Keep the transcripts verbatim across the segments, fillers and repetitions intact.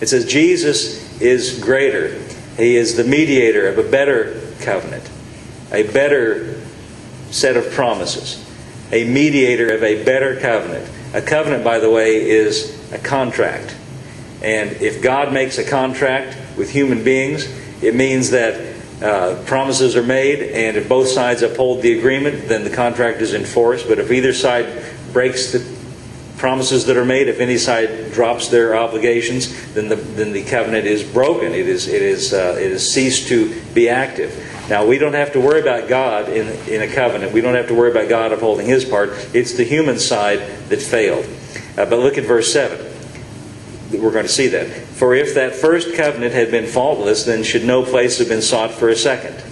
It says Jesus is greater. He is the mediator of a better covenant, a better set of promises, a mediator of a better covenant. A covenant, by the way, is a contract. And if God makes a contract with human beings, it means that uh, promises are made, and if both sides uphold the agreement, then the contract is enforced. But if either side breaks the promises that are made, if any side drops their obligations, then the then the covenant is broken. It is it is uh, it has ceased to be active. Now, we don't have to worry about God in in a covenant. We don't have to worry about God upholding His part. It's the human side that failed. Uh, but look at verse seven. We're going to see that. For if that first covenant had been faultless, then should no place have been sought for a second.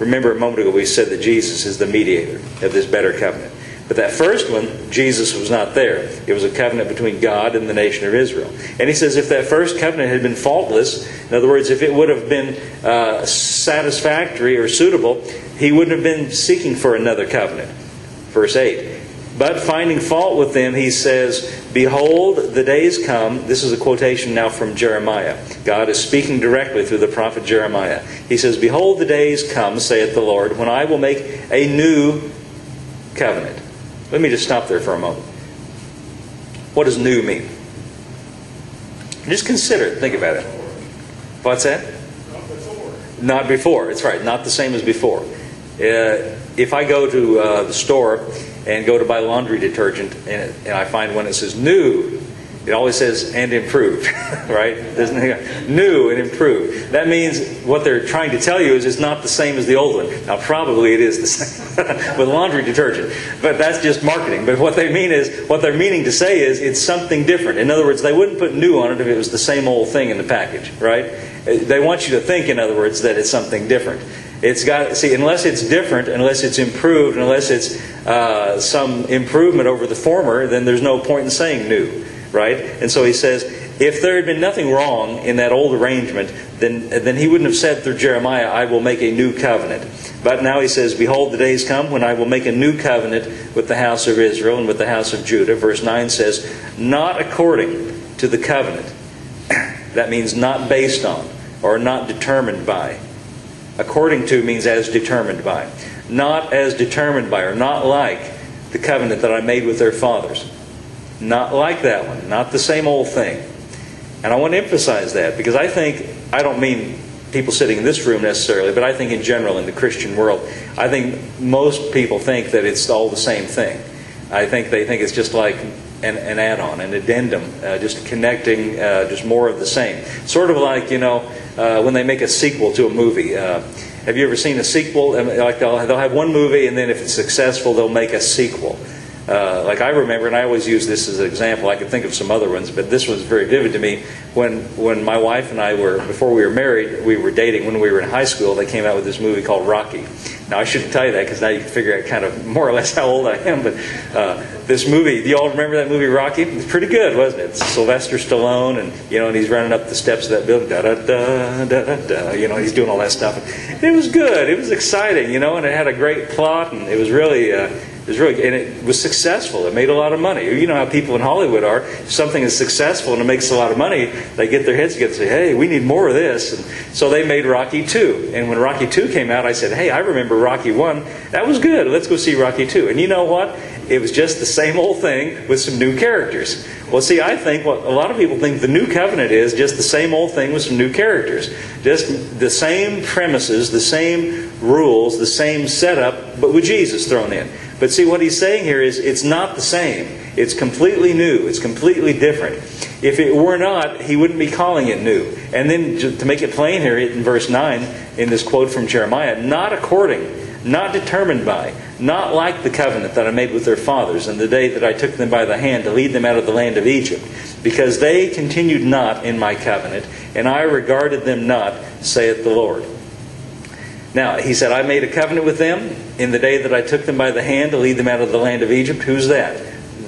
Remember, a moment ago we said that Jesus is the mediator of this better covenant. But that first one, Jesus was not there. It was a covenant between God and the nation of Israel. And he says if that first covenant had been faultless, in other words, if it would have been uh, satisfactory or suitable, he wouldn't have been seeking for another covenant. Verse eight. But finding fault with them, he says, behold, the days come. This is a quotation now from Jeremiah. God is speaking directly through the prophet Jeremiah. He says, behold, the days come, saith the Lord, when I will make a new covenant. Let me just stop there for a moment. What does new mean? Just consider it. Think about it. What's that? Not before. Not before. It's right. Not the same as before. Uh, if I go to uh, the store and go to buy laundry detergent, and, it, and I find one that says new, it always says and improved, right? Doesn't it? New and improved. That means what they're trying to tell you is it's not the same as the old one. Now, probably it is the same with laundry detergent, but that's just marketing. But what they mean is, what they're meaning to say is it's something different. In other words, they wouldn't put new on it if it was the same old thing in the package, right? They want you to think, in other words, that it's something different. It's got, see, unless it's different, unless it's improved, unless it's uh, some improvement over the former, then there's no point in saying new, right? And so he says, if there had been nothing wrong in that old arrangement, then, then he wouldn't have said through Jeremiah, I will make a new covenant. But now he says, behold, the days come when I will make a new covenant with the house of Israel and with the house of Judah. Verse nine says, not according to the covenant. That means not based on or not determined by. According to means as determined by. Not as determined by, or not like the covenant that I made with their fathers. Not like that one. Not the same old thing. And I want to emphasize that, because I think, I don't mean people sitting in this room necessarily, but I think in general in the Christian world, I think most people think that it's all the same thing. I think they think it's just like an, an add-on, an addendum, uh, just connecting uh, just more of the same. Sort of like, you know, Uh, when they make a sequel to a movie. Uh, have you ever seen a sequel? Like they'll, they'll have one movie, and then if it's successful, they'll make a sequel. Uh, like I remember, and I always use this as an example. I could think of some other ones, but this one's very vivid to me. When when my wife and I were, before we were married, we were dating. When we were in high school, they came out with this movie called Rocky. Now, I shouldn't tell you that, because now you can figure out kind of more or less how old I am. But uh, this movie, do you all remember that movie, Rocky? It was pretty good, wasn't it? It's Sylvester Stallone, and you know, and he's running up the steps of that building, da da da da da. You know, he's doing all that stuff. And it was good. It was exciting, you know, and it had a great plot, and it was really, uh, it was really, and it was successful. It made a lot of money. You know how people in Hollywood are. If something is successful and it makes a lot of money, they get their heads together and say, "Hey, we need more of this." And so they made Rocky two. And when Rocky two came out, I said, "Hey, I remember Rocky one. That was good. Let's go see Rocky two." And you know what? It was just the same old thing with some new characters. Well, see, I think what a lot of people think the new covenant is just the same old thing with some new characters. Just the same premises, the same rules, the same setup, but with Jesus thrown in. But see, what he's saying here is it's not the same. It's completely new. It's completely different. If it were not, he wouldn't be calling it new. And then to make it plain here in verse nine, in this quote from Jeremiah, not according, not determined by, not like the covenant that I made with their fathers in the day that I took them by the hand to lead them out of the land of Egypt, because they continued not in my covenant, and I regarded them not, saith the Lord. Now, he said, I made a covenant with them in the day that I took them by the hand to lead them out of the land of Egypt. Who's that?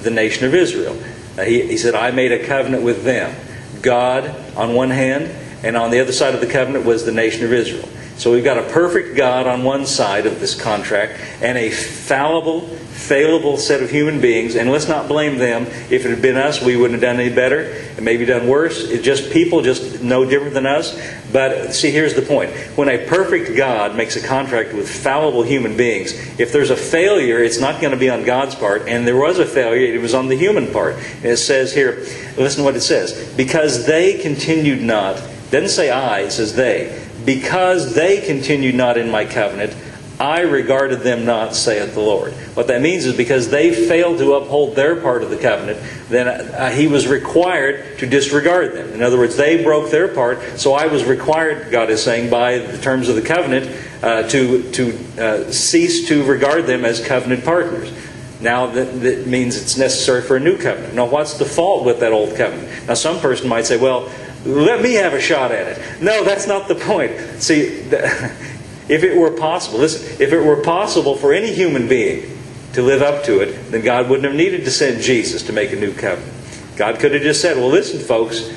The nation of Israel. Uh, he, he said, I made a covenant with them. God on one hand, and on the other side of the covenant was the nation of Israel. So we've got a perfect God on one side of this contract and a fallible, failable set of human beings. And let's not blame them. If it had been us, we wouldn't have done any better. It may be done worse. It's just people just no different than us. But see, here's the point. When a perfect God makes a contract with fallible human beings, if there's a failure, it's not going to be on God's part. And there was a failure. It was on the human part. And it says here, listen to what it says. Because they continued not. It doesn't say I. It says they. Because they continued not in my covenant, I regarded them not, saith the Lord. What that means is because they failed to uphold their part of the covenant, then He was required to disregard them. In other words, they broke their part, so I was required, God is saying, by the terms of the covenant, uh, to, to uh, cease to regard them as covenant partners. Now that, that means it's necessary for a new covenant. Now what's the fault with that old covenant? Now some person might say, well, let me have a shot at it. No, that's not the point. See, if it were possible, listen, if it were possible for any human being to live up to it, then God wouldn't have needed to send Jesus to make a new covenant. God could have just said, well, listen, folks,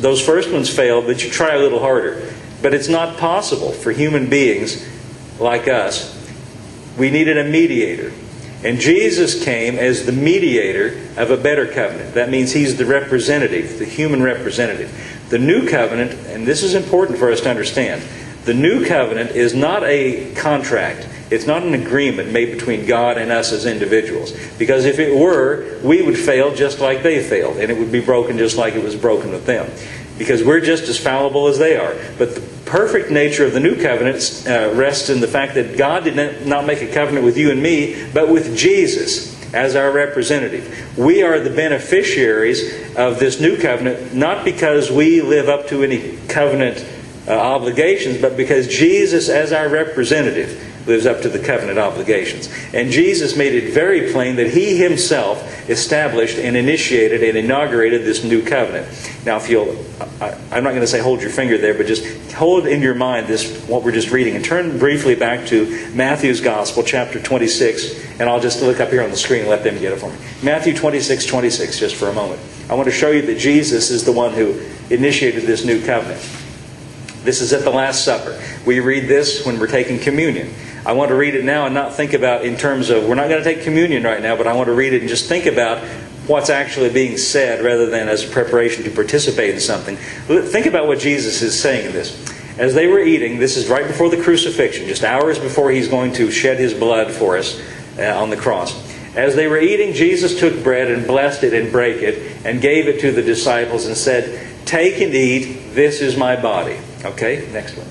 those first ones failed, but you try a little harder. But it's not possible for human beings like us. We needed a mediator. And Jesus came as the mediator of a better covenant. That means He's the representative, the human representative. The new covenant, and this is important for us to understand, the new covenant is not a contract. It's not an agreement made between God and us as individuals. Because if it were, we would fail just like they failed. And it would be broken just like it was broken with them. Because we're just as fallible as they are. But the perfect nature of the new covenant uh, rests in the fact that God did not make a covenant with you and me, but with Jesus as our representative. We are the beneficiaries of this new covenant, not because we live up to any covenant uh, obligations, but because Jesus as our representative lives up to the covenant obligations. And Jesus made it very plain that He Himself established and initiated and inaugurated this new covenant. Now, if you'll, I, I'm not going to say hold your finger there, but just hold in your mind this, what we're just reading, and turn briefly back to Matthew's Gospel, chapter twenty-six, and I'll just look up here on the screen and let them get it for me. Matthew twenty-six, twenty-six, just for a moment. I want to show you that Jesus is the one who initiated this new covenant. This is at the Last Supper. We read this when we're taking communion. I want to read it now and not think about in terms of, we're not going to take communion right now, but I want to read it and just think about what's actually being said rather than as a preparation to participate in something. Think about what Jesus is saying in this. As they were eating, this is right before the crucifixion, just hours before He's going to shed His blood for us on the cross. As they were eating, Jesus took bread and blessed it and brake it and gave it to the disciples and said, "Take and eat, this is my body." Okay, next one.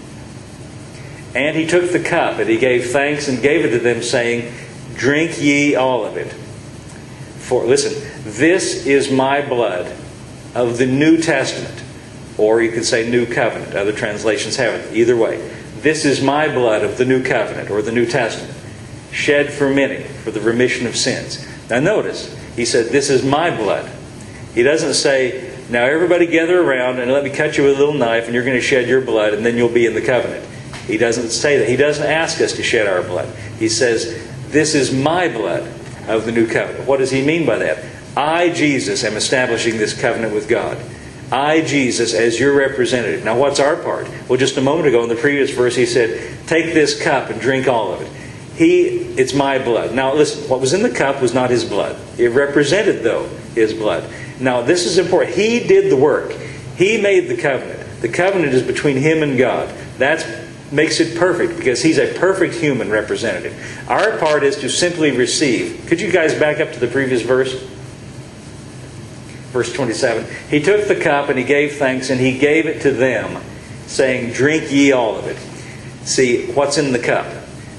And He took the cup, and He gave thanks and gave it to them, saying, "Drink ye all of it. For," listen, "this is my blood of the New Testament." Or you could say New Covenant. Other translations have it. Either way. This is my blood of the New Covenant, or the New Testament, shed for many for the remission of sins. Now notice, He said, "This is my blood." He doesn't say, "Now everybody gather around and let me cut you with a little knife and you're going to shed your blood and then you'll be in the covenant." He doesn't say that. He doesn't ask us to shed our blood. He says, "This is my blood of the new covenant." What does He mean by that? I, Jesus, am establishing this covenant with God. I, Jesus, as your representative. Now what's our part? Well, just a moment ago in the previous verse He said, "Take this cup and drink all of it." He, it's my blood. Now listen, what was in the cup was not His blood. It represented, though, His blood. Now, this is important. He did the work. He made the covenant. The covenant is between Him and God. That makes it perfect because He's a perfect human representative. Our part is to simply receive. Could you guys back up to the previous verse? Verse twenty-seven. He took the cup and He gave thanks and He gave it to them, saying, "Drink ye all of it." See, what's in the cup?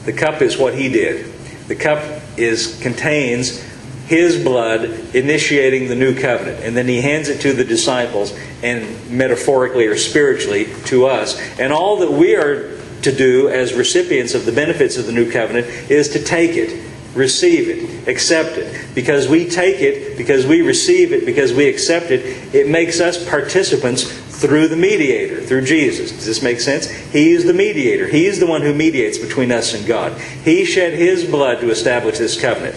The cup is what He did. The cup is contains His blood initiating the new covenant. And then He hands it to the disciples and metaphorically or spiritually to us. And all that we are to do as recipients of the benefits of the new covenant is to take it, receive it, accept it. Because we take it, because we receive it, because we accept it, it makes us participants through the mediator, through Jesus. Does this make sense? He is the mediator. He is the one who mediates between us and God. He shed His blood to establish this covenant.